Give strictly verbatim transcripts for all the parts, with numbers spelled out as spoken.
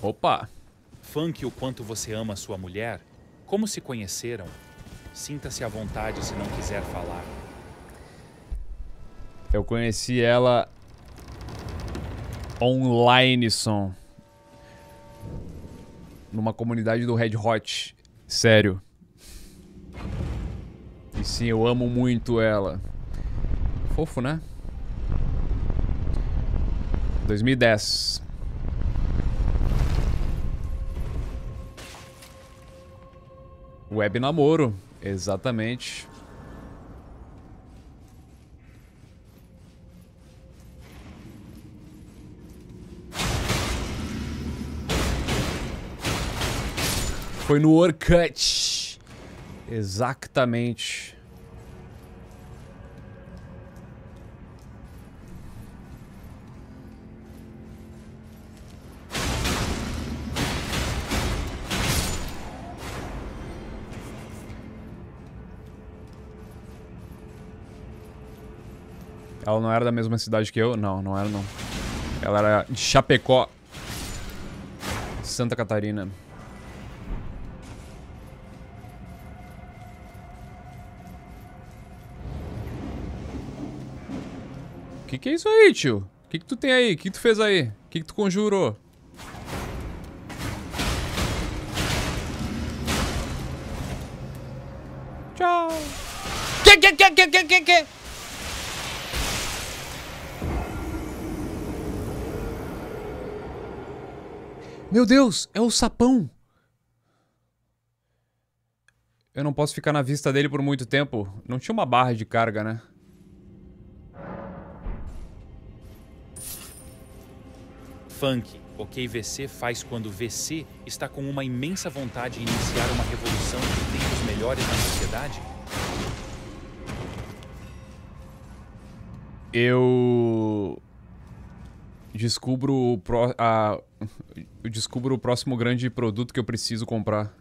Opa! Funk o quanto você ama sua mulher? Como se conheceram? Sinta-se à vontade se não quiser falar. Eu conheci ela online, som. Numa comunidade do Red Hot. Sério. E sim, eu amo muito ela. Fofo, né? dois mil e dez. Web namoro. Exatamente. Foi no Orkut. Exatamente. Ela não era da mesma cidade que eu? Não, não era não. Ela era de Chapecó, Santa Catarina. Que que é isso aí, tio? Que que tu tem aí? Que que tu fez aí? Que que tu conjurou? Tchau. Que que que que que que que? Meu Deus, é o sapão. Eu não posso ficar na vista dele por muito tempo. Não tinha uma barra de carga, né? Funk, o que V C faz quando V C está com uma imensa vontade de iniciar uma revolução de tempos melhores na sociedade? Eu... Descubro o pro... ah, eu descubro o próximo grande produto que eu preciso comprar.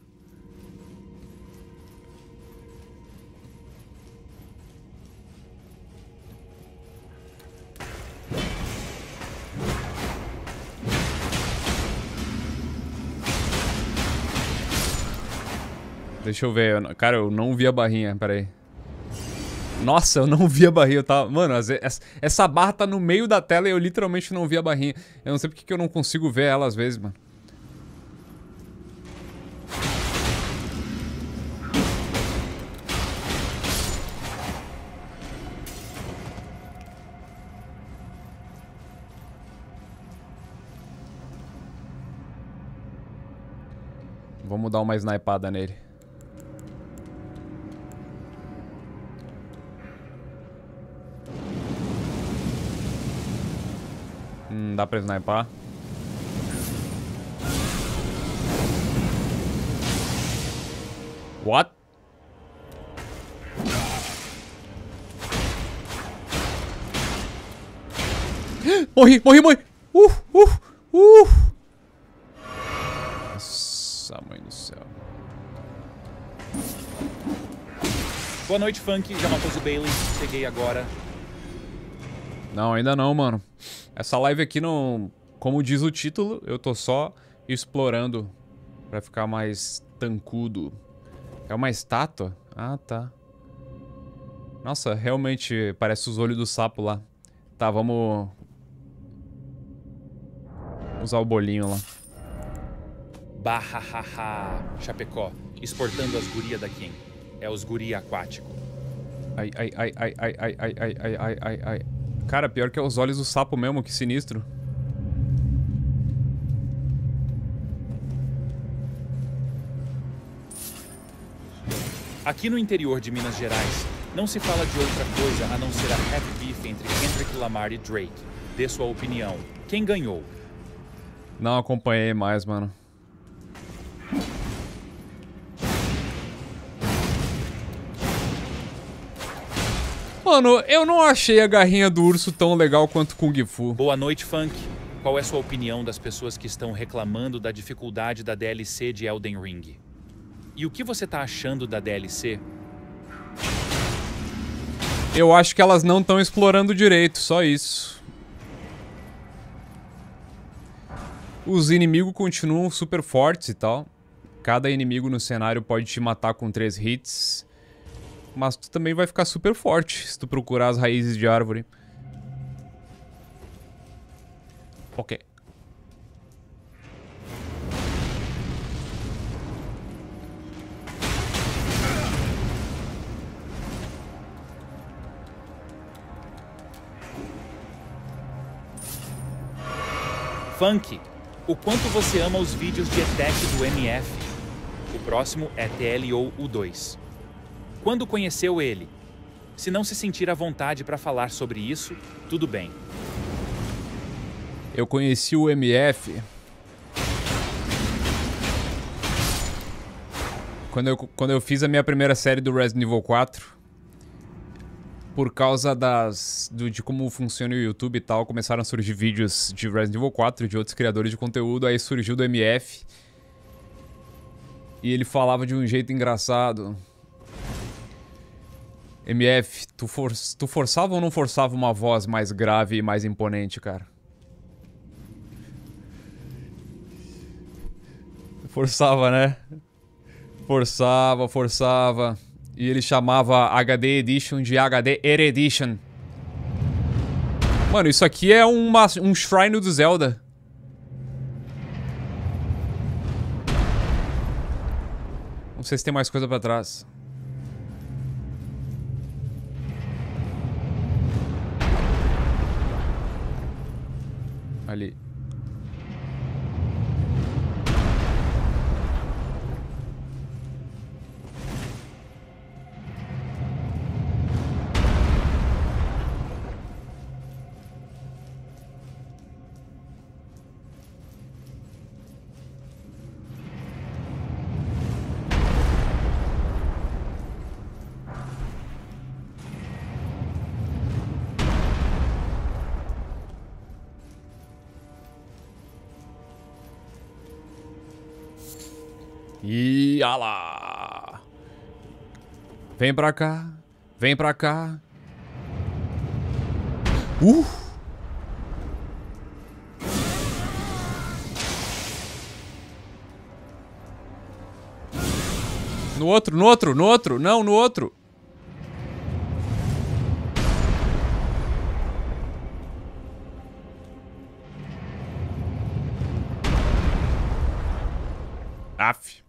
Deixa eu ver. Eu... Cara, eu não vi a barrinha. Pera aí. Nossa, eu não vi a barrinha, eu tava... Mano, essa barra tá no meio da tela e eu literalmente não vi a barrinha. Eu não sei porque que eu não consigo ver ela às vezes, mano. Vamos dar uma snipada nele. Não dá pra sniper. What? Morri, morri, morri. Uh, uh, uh. Nossa, mãe do céu. Boa noite, Funk. Já matou o Bailey. Cheguei agora. Não, ainda não, mano. Essa live aqui não... Como diz o título, eu tô só explorando pra ficar mais tancudo. É uma estátua? Ah, tá. Nossa, realmente parece os olhos do sapo lá. Tá, vamos... usar o bolinho lá. Bahahaha, Chapecó, exportando as gurias daqui, hein? É os guria aquático. Ai, ai, ai, ai, ai, ai, ai, ai, ai, ai, ai. Cara, pior que é os olhos do sapo mesmo, que sinistro. Aqui no interior de Minas Gerais, não se fala de outra coisa a não ser a happy beef entre Kendrick Lamar e Drake. Dê sua opinião. Quem ganhou? Não acompanhei mais, mano. Mano, eu não achei a garrinha do urso tão legal quanto Kung Fu. Boa noite, Funk. Qual é sua opinião das pessoas que estão reclamando da dificuldade da D L C de Elden Ring? E o que você tá achando da D L C? Eu acho que elas não estão explorando direito, só isso. Os inimigos continuam super fortes e tal. Cada inimigo no cenário pode te matar com três hits. Mas tu também vai ficar super forte se tu procurar as raízes de árvore. Ok. Funk, o quanto você ama os vídeos de E T E C do M F? O próximo é T L O U dois. Quando conheceu ele? Se não se sentir à vontade para falar sobre isso, tudo bem. Eu conheci o M F... Quando eu, quando eu fiz a minha primeira série do Resident Evil quatro... Por causa das, do, de como funciona o YouTube e tal, começaram a surgir vídeos de Resident Evil quatro, de outros criadores de conteúdo, aí surgiu do M F. E ele falava de um jeito engraçado. M F, tu, for, tu forçava ou não forçava uma voz mais grave e mais imponente, cara? Forçava, né? Forçava, forçava... E ele chamava H D Edition de H D Edition. Mano, isso aqui é uma, um shrine do Zelda. Não sei se tem mais coisa pra trás. Ali. E alá! Vem pra cá, vem pra cá. Uh! No outro, no outro, no outro, não, no outro. Aff.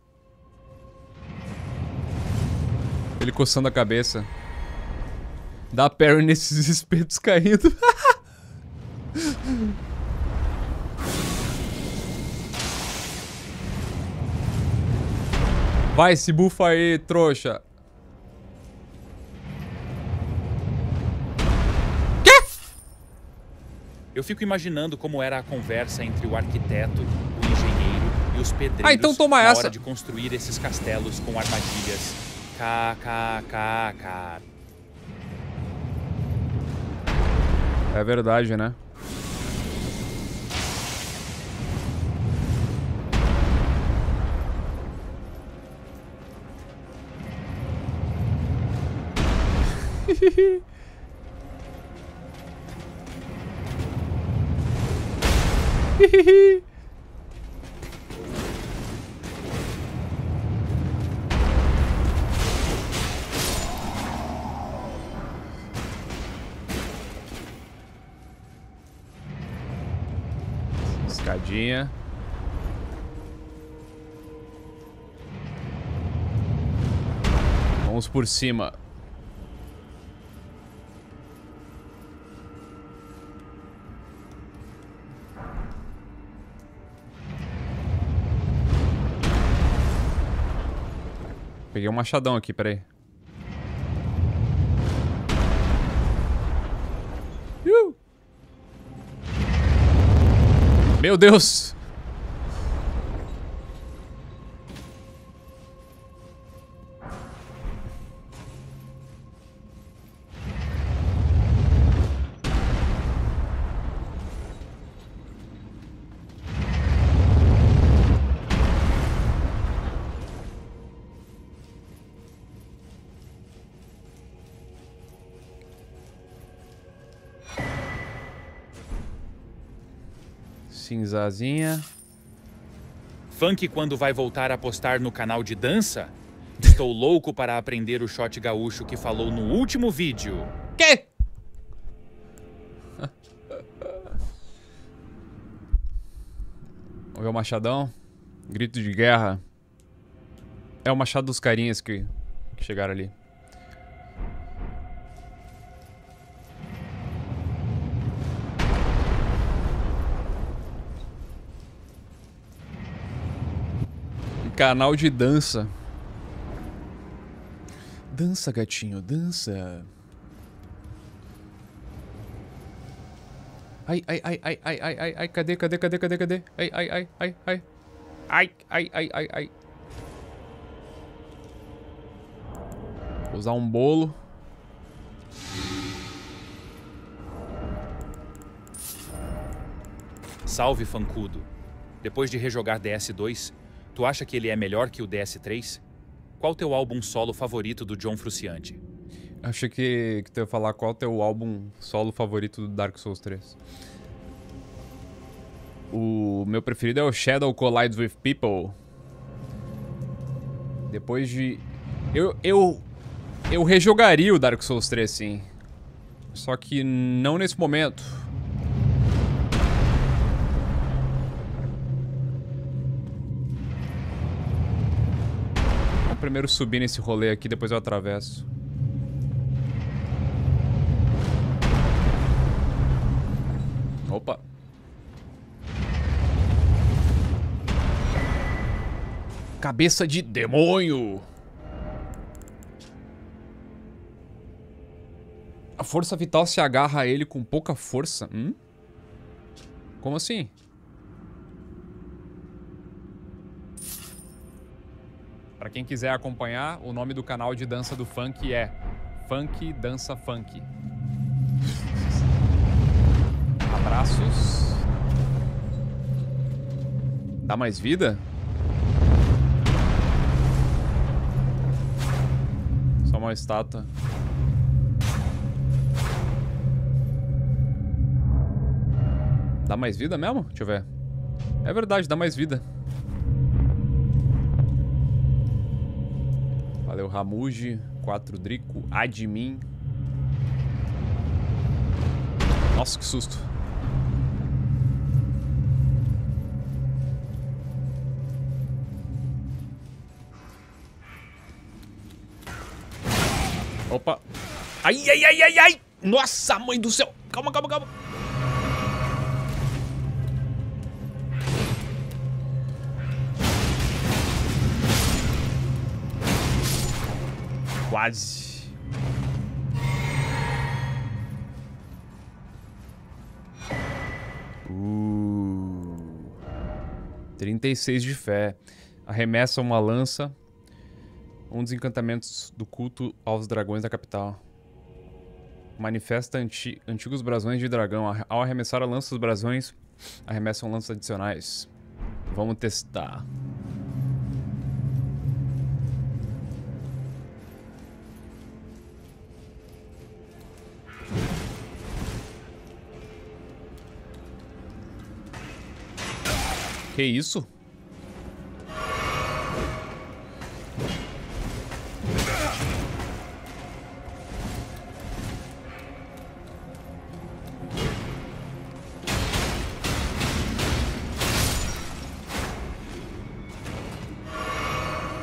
Ele coçando a cabeça. Dá parry nesses espetos caindo. Vai, se bufa aí, trouxa. Quê? Eu fico imaginando como era a conversa entre o arquiteto, o engenheiro e os pedreiros ah, então toma na essa. hora de construir esses castelos com armadilhas. K K K K. É verdade, né? Escadinha. Vamos por cima. Peguei um machadão aqui, peraí. Uh! Meu Deus! Cinzazinha. Funk quando vai voltar a postar no canal de dança? Estou louco para aprender o shot gaúcho que falou no último vídeo. Quê? Vamos ver o Machadão. Grito de guerra. É o machado dos carinhas que, que chegaram ali. Canal de dança. Dança, gatinho, dança. Ai, ai, ai, ai, ai, ai, ai, ai, cadê, cadê, cadê, cadê, cadê? Ai, ai, ai, ai, ai. Ai, ai, ai, ai, ai. Vou usar um bolo. Salve, fancudo. Depois de rejogar D S dois, tu acha que ele é melhor que o D S três? Qual teu álbum solo favorito do John Frusciante? Achei que, que tu ia falar qual teu álbum solo favorito do Dark Souls três. O meu preferido é o Shadow Collides with People. Depois de... Eu, eu, eu rejogaria o Dark Souls três, sim. Só que não nesse momento. Primeiro subir nesse rolê aqui, depois eu atravesso. Opa. Cabeça de demônio. A força vital se agarra a ele com pouca força. Hum? Como assim? Pra quem quiser acompanhar, o nome do canal de dança do Funk é Funk Dança Funk. Abraços. Dá mais vida? Só uma estátua. Dá mais vida mesmo? Deixa eu ver. É verdade, dá mais vida. Valeu, Ramuji, Quatro Drico, Admin. Nossa, que susto. Opa. Ai, ai, ai, ai, ai. Nossa, mãe do céu. Calma, calma, calma. Quase. Uh, trinta e seis de fé. Arremessa uma lança. Um dos encantamentos do culto aos dragões da capital. Manifesta anti antigos brasões de dragão. Ao arremessar a lança dos brasões, arremessam lanças adicionais. Vamos testar. Que isso?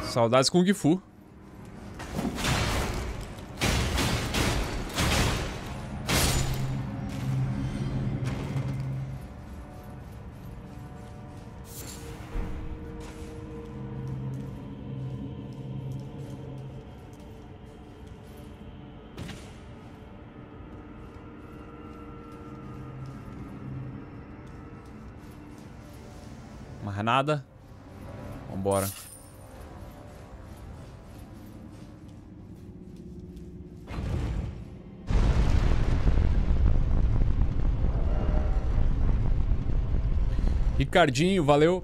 Saudades com o Gifu. Nada. Vambora. Ricardinho, valeu.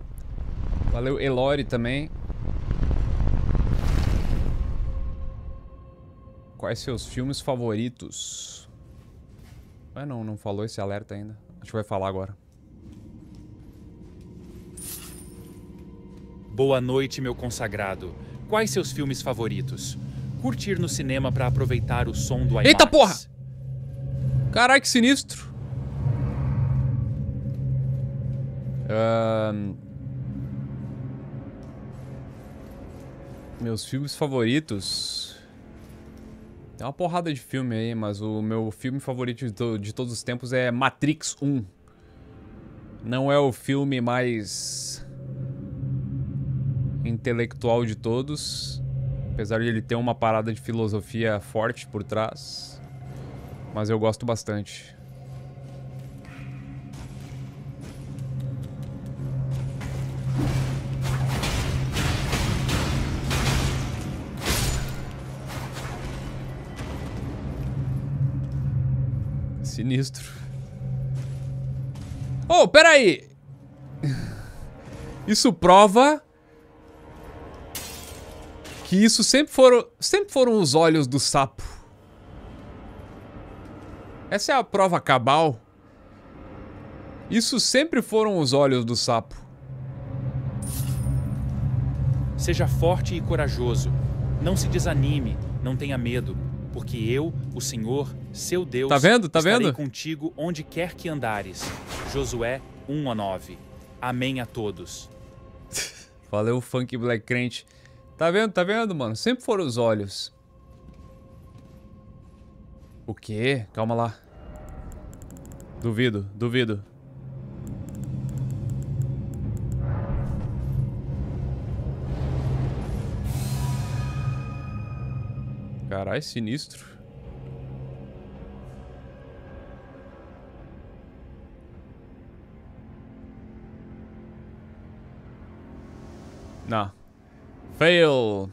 Valeu, Elori também. Quais seus filmes favoritos? Ah, não, não falou esse alerta ainda. Acho que vai falar agora. Boa noite, meu consagrado. Quais seus filmes favoritos? Curtir no cinema pra aproveitar o som do IMAX. Eita porra! Caralho, que sinistro. Uh... Meus filmes favoritos... Tem uma porrada de filme aí, mas o meu filme favorito de, to de todos os tempos é Matrix um. Não é o filme mais intelectual de todos, apesar de ele ter uma parada de filosofia forte por trás, mas eu gosto bastante. Sinistro. Oh, peraí! Isso prova que isso sempre foram, sempre foram os olhos do sapo. Essa é a prova cabal. Isso sempre foram os olhos do sapo. Seja forte e corajoso. Não se desanime, não tenha medo. Porque eu, o Senhor, seu Deus, tá vendo? Tá estarei vendo? Contigo onde quer que andares. Josué um a nove. Amém a todos. Valeu, Funk Black Crente. Tá vendo? Tá vendo, mano? Sempre foram os olhos. O quê? Calma lá. Duvido, duvido. Caralho, sinistro. Não. Fail.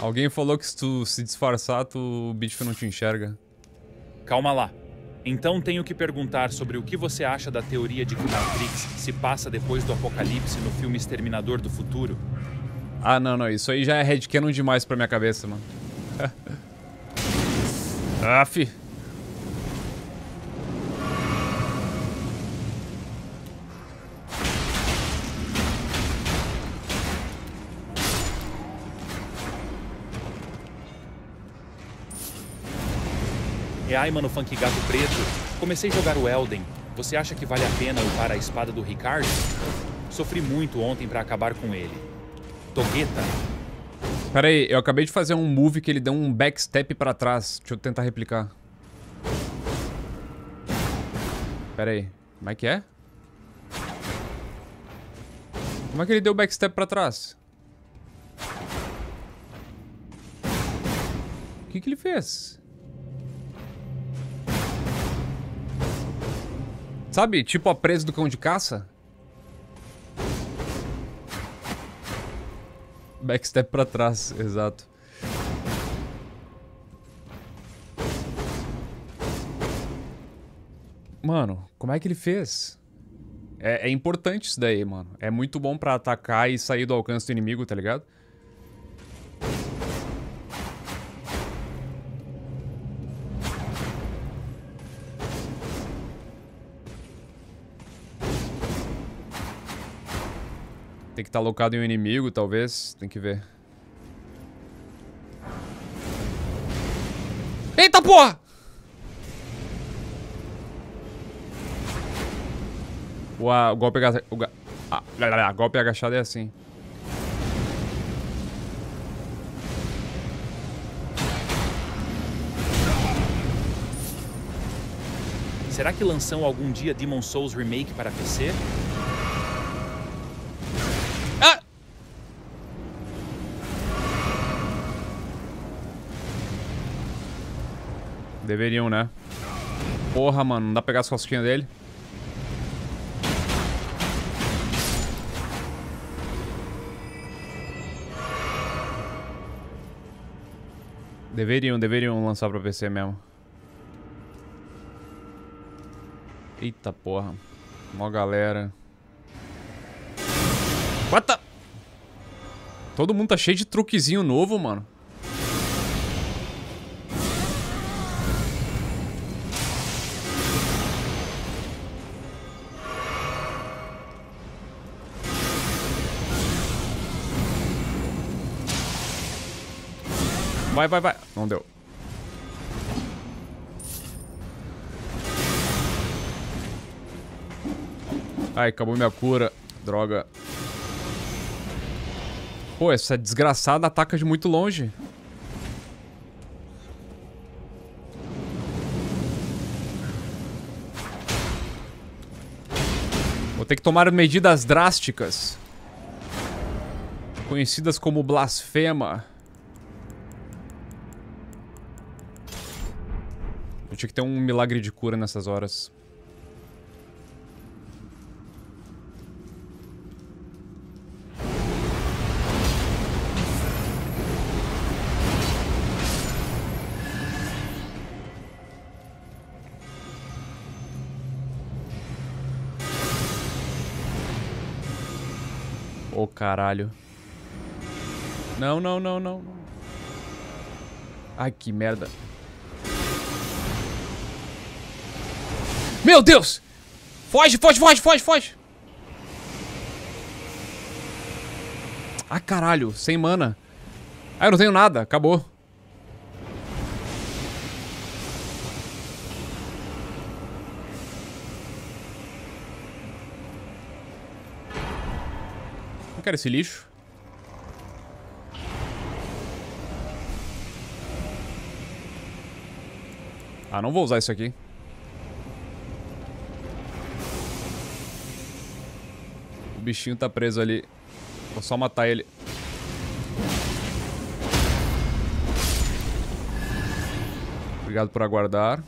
Alguém falou que se tu se disfarçar, tu, o bicho não te enxerga. Calma lá. Então tenho que perguntar sobre o que você acha da teoria de que Matrix se passa depois do apocalipse no filme Exterminador do Futuro. Ah, não, não. Isso aí já é headcanon demais pra minha cabeça, mano. Aff. E aí, mano, Funk Gato Preto, comecei a jogar o Elden. Você acha que vale a pena upar a espada do Ricardo? Sofri muito ontem pra acabar com ele. Togueta. Pera aí, eu acabei de fazer um move que ele deu um backstep pra trás. Deixa eu tentar replicar. Pera aí, como é que é? Como é que ele deu backstep pra trás? O que que ele fez? Sabe, tipo a presa do cão de caça? Backstep pra trás, exato. Mano, como é que ele fez? É, é importante isso daí, mano. É muito bom pra atacar e sair do alcance do inimigo, tá ligado? Tem que estar alocado em um inimigo, talvez. Tem que ver. Eita porra! Uau, o golpe agachado. O... Ah, golpe agachado é assim. Será que lançam algum dia Demon Souls Remake para P C? Deveriam, né? Porra, mano. Não dá pra pegar as costinhas dele? Deveriam, deveriam lançar pra P C mesmo. Eita porra. Mó galera. What the... Todo mundo tá cheio de truquezinho novo, mano. Vai, vai, vai. Não deu. Ai, acabou minha cura. Droga. Pô, essa desgraçada ataca de muito longe. Vou ter que tomar medidas drásticas, conhecidas como blasfema. Eu tinha que ter um milagre de cura nessas horas. Oh, caralho. Não, não, não, não. Ai, que merda. Meu Deus! Foge, foge, foge, foge, foge! Ah, caralho, sem mana. Ah, eu não tenho nada, acabou. Não quero esse lixo. Ah, não vou usar isso aqui. O bichinho tá preso ali. Vou só matar ele. Obrigado por aguardar.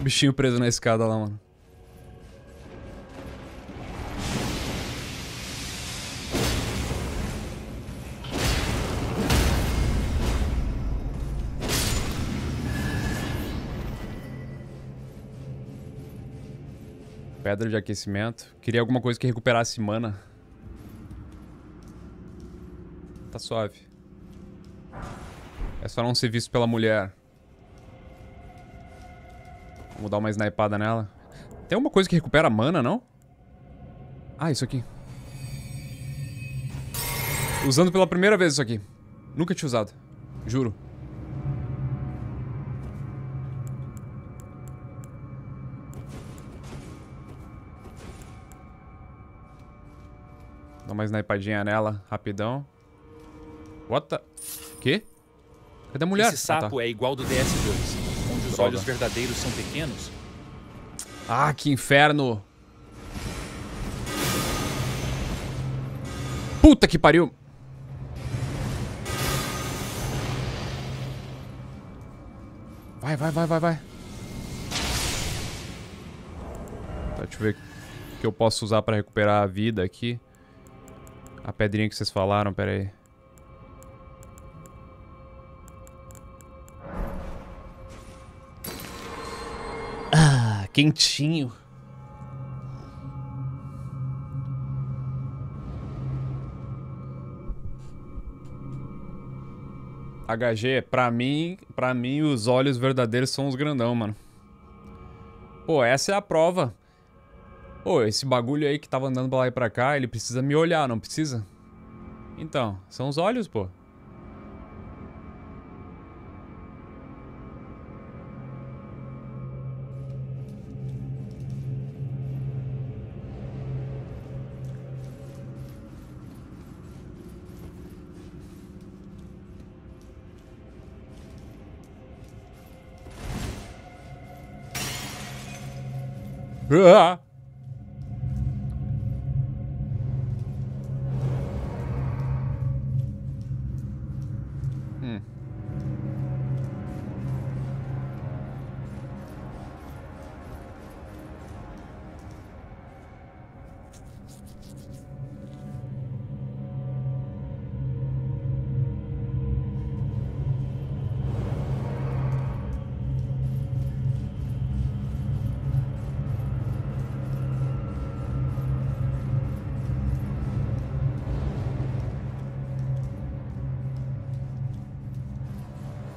O bichinho preso na escada lá, mano. Pedra de aquecimento. Queria alguma coisa que recuperasse mana. Tá suave. É só não ser visto pela mulher. Vamos dar uma snipada nela. Tem alguma coisa que recupera mana, não? Ah, isso aqui. Usando pela primeira vez isso aqui. Nunca tinha usado. Juro. Dá uma snipadinha nela, rapidão. What the... Quê? Cadê a mulher? Esse sapo ah, tá. é igual do D S dois, onde os Droga. olhos verdadeiros são pequenos. Ah, que inferno! Puta que pariu! Vai, vai, vai, vai, vai. Tá, deixa eu ver o que eu posso usar pra recuperar a vida aqui. A pedrinha que vocês falaram, pera aí. Ah, quentinho. H G, pra mim, pra mim os olhos verdadeiros são os grandão, mano. Pô, essa é a prova. Ô, oh, esse bagulho aí que tava andando pra lá e pra cá, ele precisa me olhar, não precisa? Então, são os olhos, pô. Ah!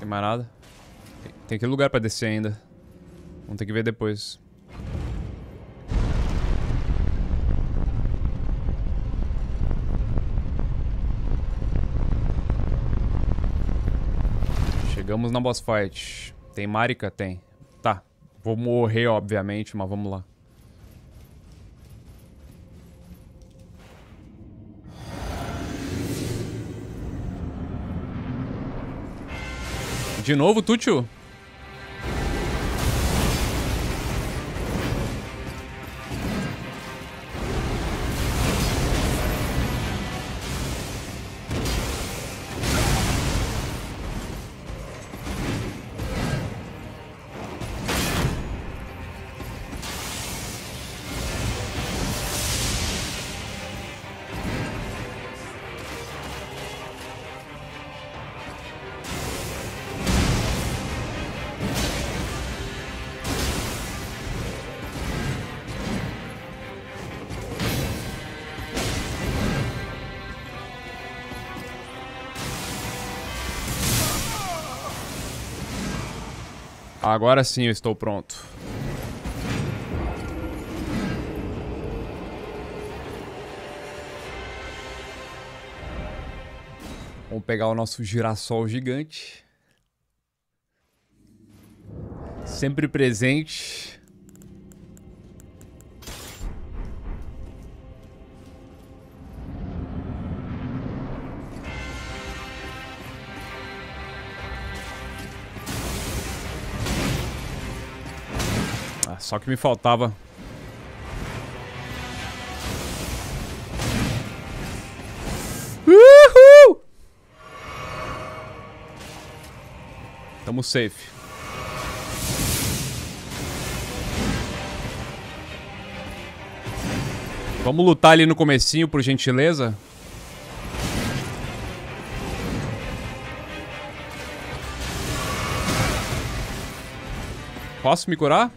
Mais nada. Tem aquele lugar pra descer ainda. Vamos ter que ver depois. Chegamos na boss fight. Tem Marika? Tem. Tá. Vou morrer, obviamente, mas vamos lá. De novo, Tútio? Agora sim eu estou pronto. Vamos pegar o nosso girassol gigante. Sempre presente. Só que me faltava. Uhul! Tamo safe. Vamos lutar ali no comecinho, por gentileza. Posso me curar?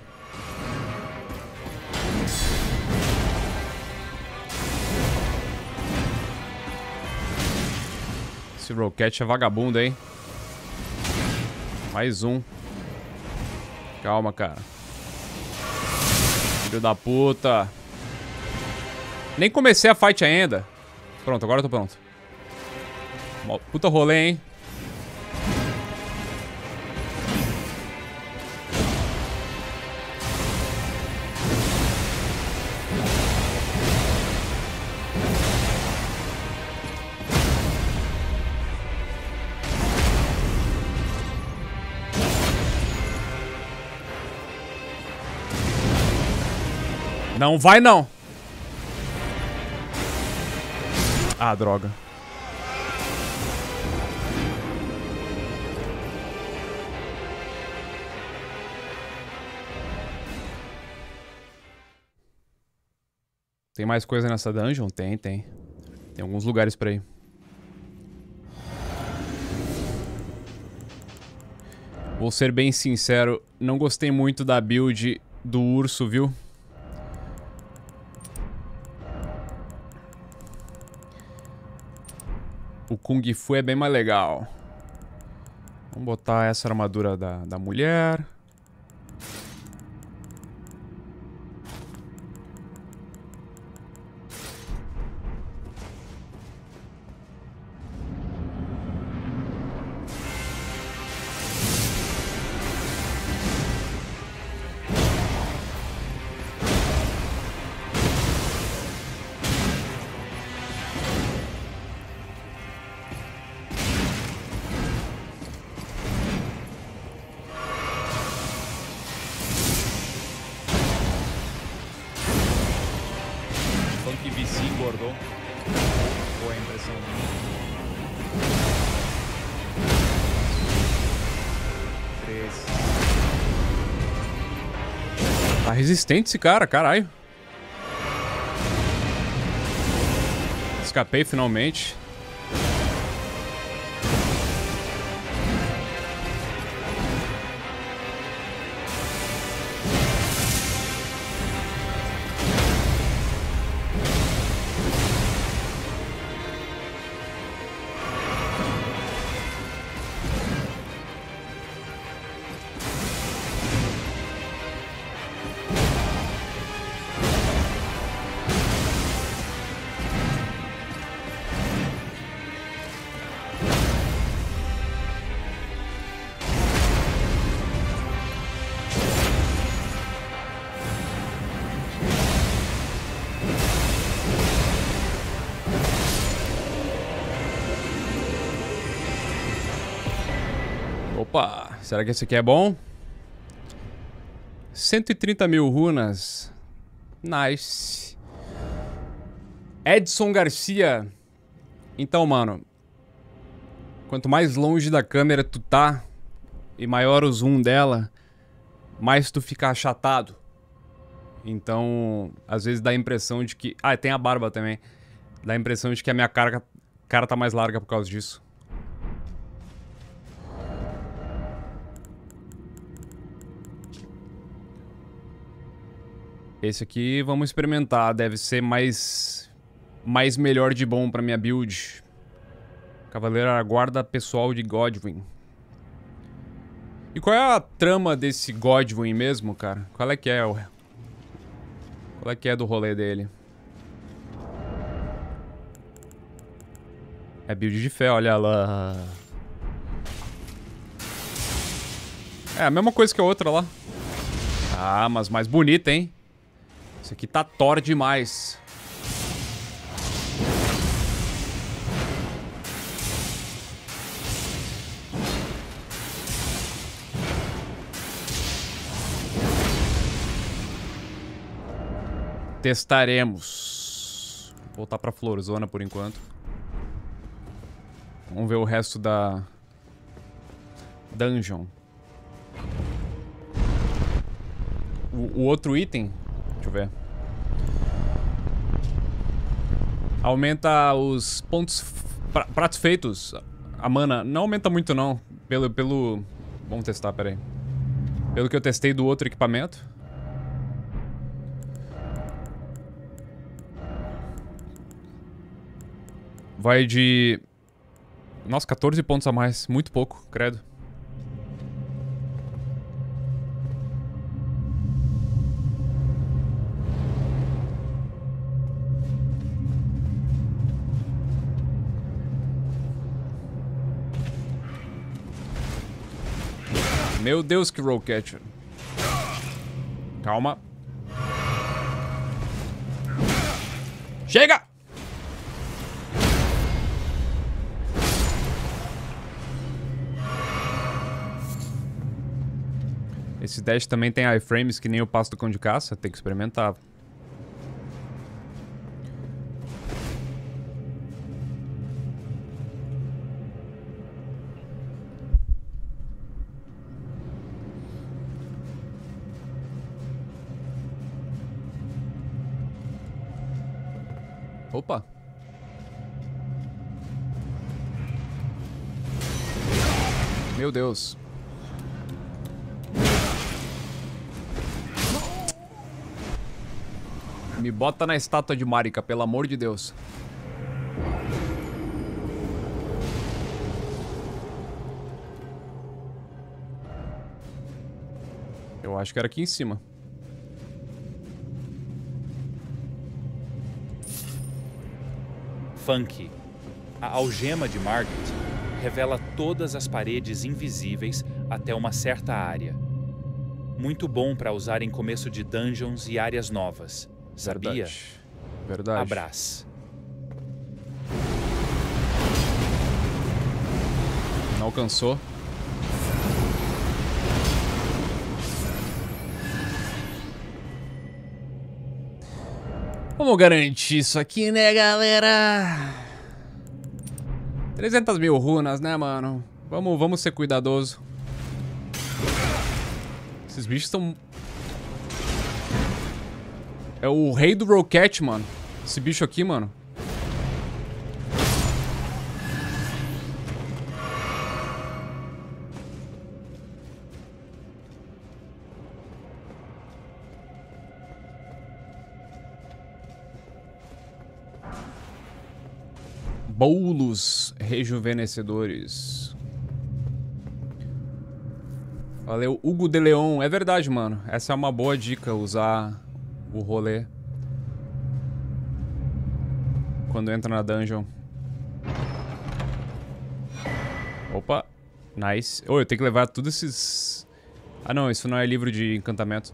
Esse Rocket é vagabundo, hein? Mais um. Calma, cara. Filho da puta. Nem comecei a fight ainda. Pronto, agora eu tô pronto. Puta rolê, hein? Não vai, não. Ah, droga. Tem mais coisa nessa dungeon? Tem, tem. Tem alguns lugares pra ir. Vou ser bem sincero, não gostei muito da build do urso, viu? O Kung Fu é bem mais legal. Vamos botar essa armadura da, da mulher. Resistente esse cara, caralho. Escapei finalmente. Opa, será que esse aqui é bom? cento e trinta mil runas. Nice. Edson Garcia. Então, mano, quanto mais longe da câmera tu tá e maior o zoom dela, mais tu fica achatado. Então, às vezes dá a impressão de que... Ah, tem a barba também. Dá a impressão de que a minha cara, cara tá mais larga por causa disso. Esse aqui vamos experimentar. Deve ser mais... mais melhor de bom pra minha build. Cavaleiro Guarda Pessoal de Godwin. E qual é a trama desse Godwin mesmo, cara? Qual é que é, ué? Qual é que é do rolê dele? É build de fé, olha lá. É a mesma coisa que a outra lá. Ah, mas mais bonita, hein? Isso aqui tá Thor demais. Testaremos. Vou voltar pra Florzona por enquanto. Vamos ver o resto da dungeon. O, o outro item, deixa eu ver. Aumenta os pontos pra, pratos feitos. A mana não aumenta muito não. Pelo, pelo... Vamos testar, peraí. Pelo que eu testei do outro equipamento. Vai de... Nossa, quatorze pontos a mais. Muito pouco, credo. Meu Deus, que rollcatcher. Calma. Chega! Esse dash também tem iframes que nem o passo do cão de caça. Tem que experimentar. Opa! Meu Deus! Me bota na estátua de Marika, pelo amor de Deus. Eu acho que era aqui em cima. Funk. A algema de Margaret revela todas as paredes invisíveis até uma certa área. Muito bom para usar em começo de dungeons e áreas novas. Sabia? Verdade. Verdade. Abraço. Não alcançou. Vamos garantir isso aqui, né, galera? trezentas mil runas, né, mano? Vamos, vamos ser cuidadoso. Esses bichos estão... É o rei do rocket, mano. Esse bicho aqui, mano. Bolos rejuvenescedores. Valeu, Hugo de Leon. É verdade, mano. Essa é uma boa dica, usar... o rolê quando entra na dungeon. Opa, nice. Oh, eu tenho que levar todos esses... Ah não, isso não é livro de encantamentos.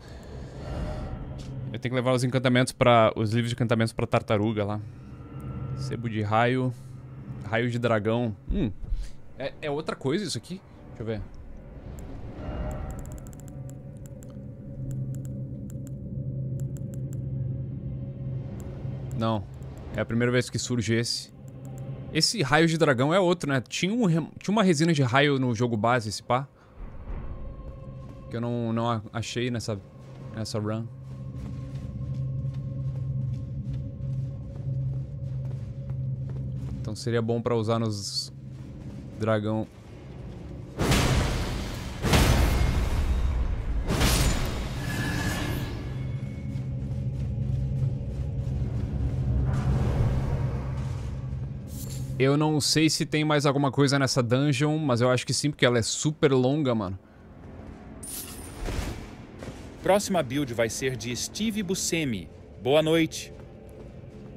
Eu tenho que levar os encantamentos pra... os livros de encantamentos pra tartaruga lá. Sebo de raio. Raio de dragão. Hum, é, é outra coisa isso aqui. Deixa eu ver. Não. É a primeira vez que surge esse. Esse raio de dragão é outro, né? Tinha, um, tinha uma resina de raio no jogo base, esse pá. Que eu não, não achei nessa, nessa run. Então seria bom pra usar nos dragão. Eu não sei se tem mais alguma coisa nessa dungeon, mas eu acho que sim, porque ela é super longa, mano. Próxima build vai ser de Steve Bussemi. Boa noite.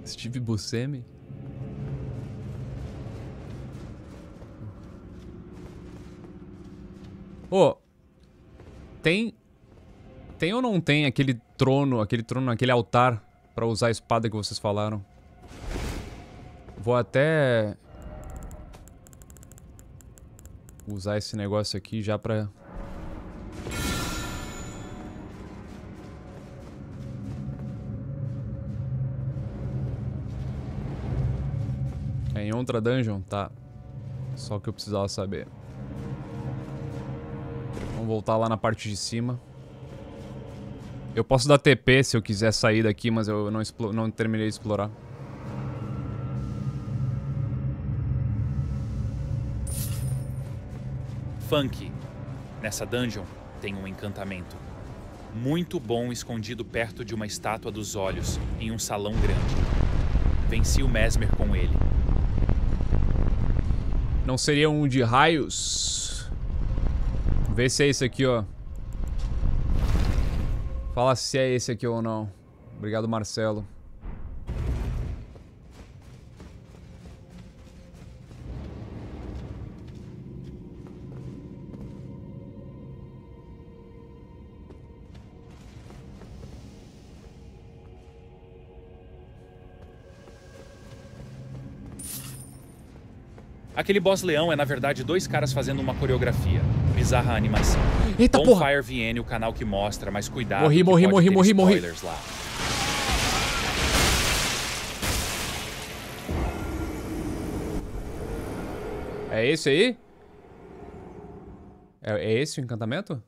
Steve Bussemi? Ô, oh, tem... Tem ou não tem aquele trono, aquele trono, aquele altar pra usar a espada que vocês falaram? Vou até usar esse negócio aqui já pra... É em outra dungeon? Tá. Só que eu precisava saber. Vamos voltar lá na parte de cima. Eu posso dar T P se eu quiser sair daqui, mas eu não, não terminei de explorar. Funk. Nessa dungeon tem um encantamento muito bom escondido perto de uma estátua dos olhos em um salão grande. Venci o Mesmer com ele. Não seria um de raios? Vê se é esse aqui, ó. Fala se é esse aqui ou não. Obrigado, Marcelo. Aquele boss leão é, na verdade, dois caras fazendo uma coreografia. Bizarra a animação. Eita, porra! Fire V N, o canal que mostra, mas cuidado. Morri, morri, morri, morri, morri. Lá. É esse aí? É, é esse o encantamento?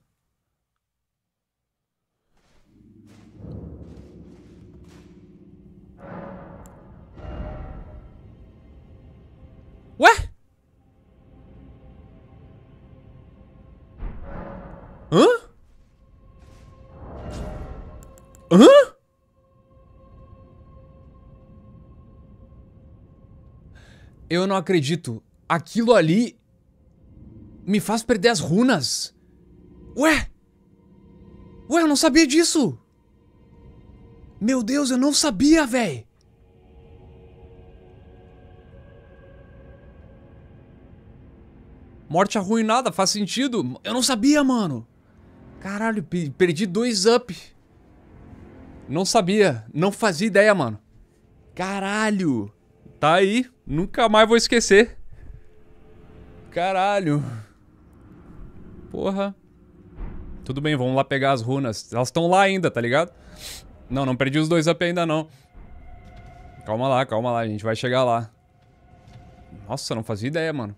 Ué? Hã? Hã? Eu não acredito. Aquilo ali me faz perder as runas. Ué? Ué, eu não sabia disso. Meu Deus, eu não sabia, véi. Morte arruinada, faz sentido. Eu não sabia, mano. Caralho, perdi dois up. Não sabia. Não fazia ideia, mano. Caralho. Tá aí. Nunca mais vou esquecer. Caralho. Porra. Tudo bem, vamos lá pegar as runas. Elas estão lá ainda, tá ligado? Não, não perdi os dois up ainda, não. Calma lá, calma lá. A gente vai chegar lá. Nossa, não fazia ideia, mano.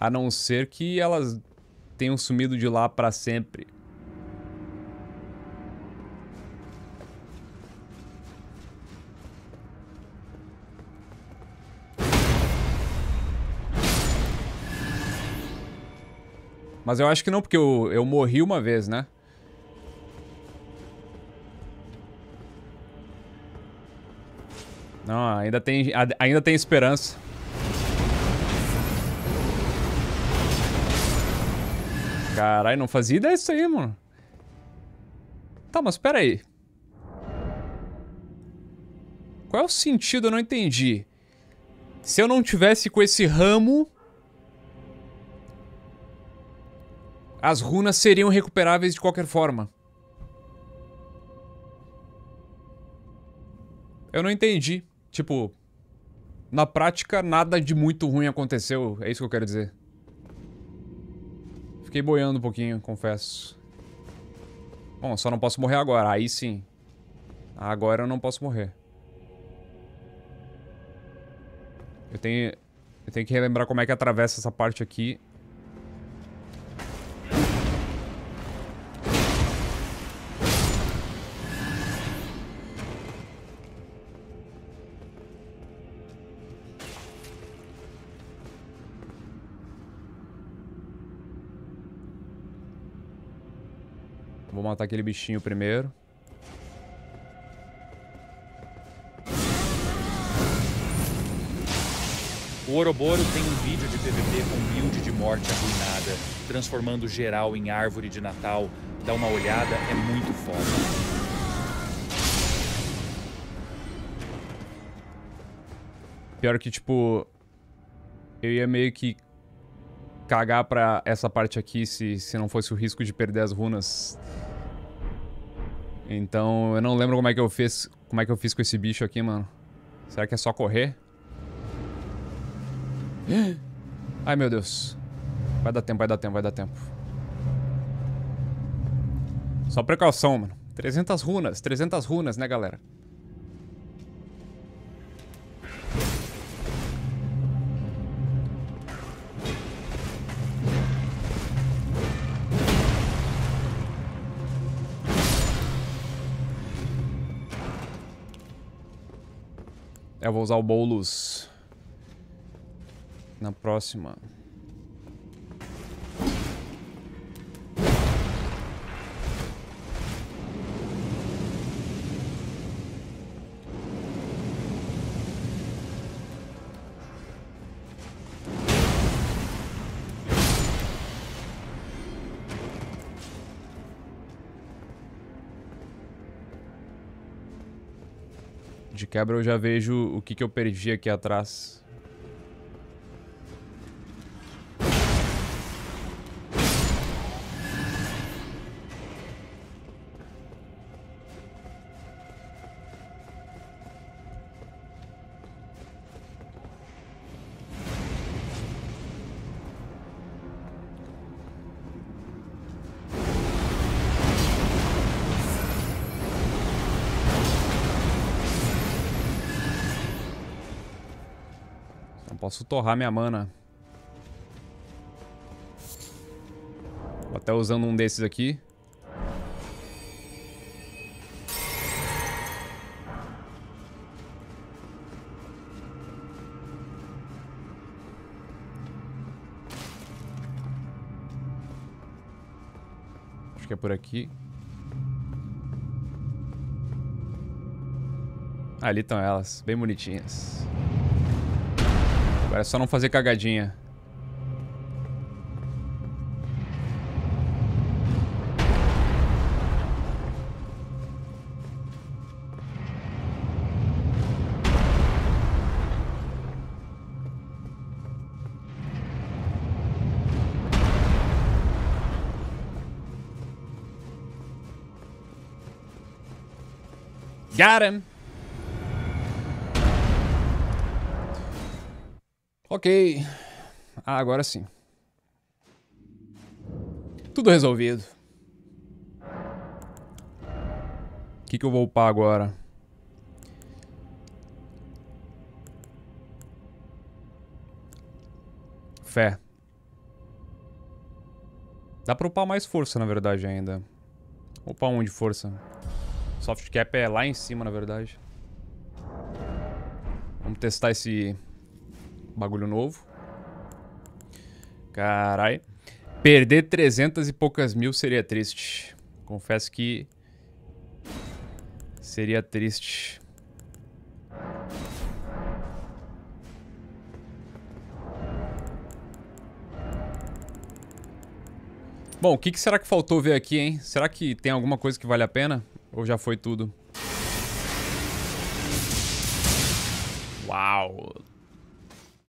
A não ser que elas... tenham sumido de lá pra sempre. Mas eu acho que não, porque eu, eu morri uma vez, né? Não, ainda tem, ainda tem esperança. Caralho, não fazia ideia disso aí, mano. Tá, mas pera aí. Qual é o sentido? Eu não entendi. Se eu não tivesse com esse ramo... as runas seriam recuperáveis de qualquer forma. Eu não entendi. Tipo... na prática, nada de muito ruim aconteceu. É isso que eu quero dizer. Fiquei boiando um pouquinho, confesso. Bom, só não posso morrer agora. Aí sim. Agora eu não posso morrer. Eu tenho... Eu tenho que relembrar como é que atravessa essa parte aqui. Vou matar aquele bichinho primeiro. O Oroboro tem um vídeo de P V P com build de morte arruinada, transformando geral em árvore de Natal. Dá uma olhada, é muito foda. Pior que, tipo, eu ia meio que cagar pra essa parte aqui se, se não fosse o risco de perder as runas. Então, eu não lembro como é que eu fiz, como é que eu fiz com esse bicho aqui, mano. Será que é só correr? Ai, meu Deus. Vai dar tempo, vai dar tempo, vai dar tempo. Só precaução, mano. trezentas runas, trezentas runas, né, galera? Eu vou usar o Boulos na próxima. De quebra eu já vejo o que que eu perdi aqui atrás. Posso torrar minha mana. Tô até usando um desses aqui. Acho que é por aqui. Ali estão elas, bem bonitinhas. Agora é só não fazer cagadinha. Got him! Ok. Ah, agora sim. Tudo resolvido. O que que eu vou upar agora? Fé. Dá pra upar mais força, na verdade, ainda. Vou upar um de força. Soft cap é lá em cima, na verdade. Vamos testar esse... bagulho novo. Carai. Perder trezentas e poucas mil seria triste. Confesso que seria triste. Bom, o que que será que faltou ver aqui, hein? Será que tem alguma coisa que vale a pena? Ou já foi tudo? Uau!